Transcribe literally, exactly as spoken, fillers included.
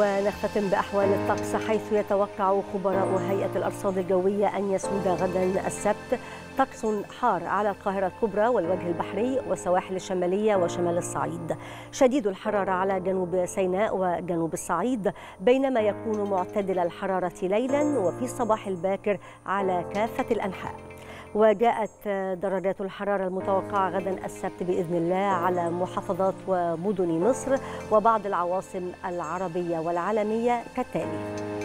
ونختتم بأحوال الطقس، حيث يتوقع خبراء هيئة الأرصاد الجوية أن يسود غدا السبت طقس حار على القاهرة الكبرى والوجه البحري والسواحل الشمالية وشمال الصعيد، شديد الحرارة على جنوب سيناء وجنوب الصعيد، بينما يكون معتدل الحرارة ليلا وفي الصباح الباكر على كافة الأنحاء. وجاءت درجات الحرارة المتوقعة غدا السبت بإذن الله على محافظات ومدن مصر وبعض العواصم العربية والعالمية كالتالي.